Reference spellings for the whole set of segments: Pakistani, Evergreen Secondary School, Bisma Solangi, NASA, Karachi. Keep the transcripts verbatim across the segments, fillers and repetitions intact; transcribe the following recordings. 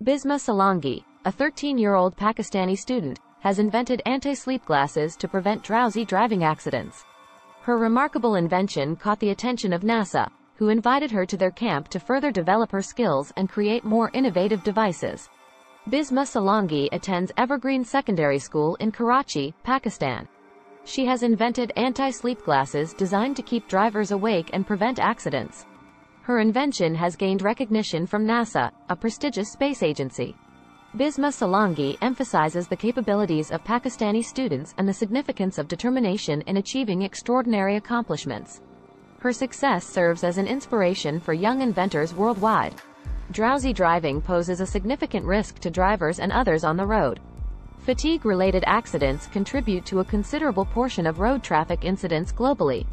Bisma Solangi, a thirteen-year-old Pakistani student, has invented anti-sleep glasses to prevent drowsy driving accidents. Her remarkable invention caught the attention of NASA, who invited her to their camp to further develop her skills and create more innovative devices. Bisma Solangi attends Evergreen Secondary School in Karachi, Pakistan. She has invented anti-sleep glasses designed to keep drivers awake and prevent accidents. Her invention has gained recognition from NASA, a prestigious space agency. Bisma Solangi emphasizes the capabilities of Pakistani students and the significance of determination in achieving extraordinary accomplishments. Her success serves as an inspiration for young inventors worldwide. Drowsy driving poses a significant risk to drivers and others on the road. Fatigue-related accidents contribute to a considerable portion of road traffic incidents globally.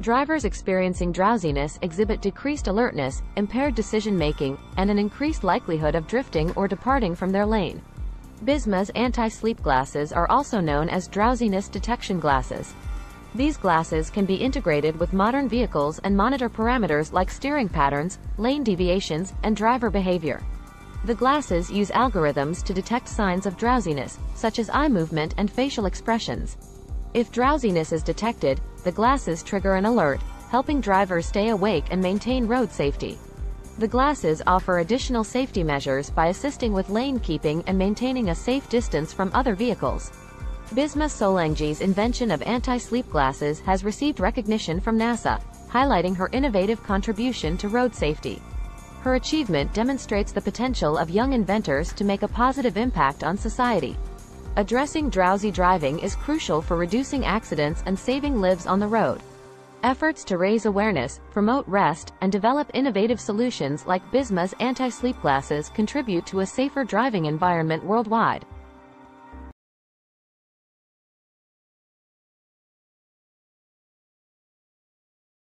Drivers experiencing drowsiness exhibit decreased alertness, impaired decision-making, and an increased likelihood of drifting or departing from their lane. Bisma's anti-sleep glasses are also known as drowsiness detection glasses. These glasses can be integrated with modern vehicles and monitor parameters like steering patterns, lane deviations, and driver behavior. The glasses use algorithms to detect signs of drowsiness, such as eye movement and facial expressions. If drowsiness is detected, the glasses trigger an alert, helping drivers stay awake and maintain road safety. The glasses offer additional safety measures by assisting with lane keeping and maintaining a safe distance from other vehicles. Bisma Solangi's invention of anti-sleep glasses has received recognition from NASA, highlighting her innovative contribution to road safety. Her achievement demonstrates the potential of young inventors to make a positive impact on society. Addressing drowsy driving is crucial for reducing accidents and saving lives on the road. Efforts to raise awareness, promote rest, and develop innovative solutions like Bisma's anti-sleep glasses contribute to a safer driving environment worldwide.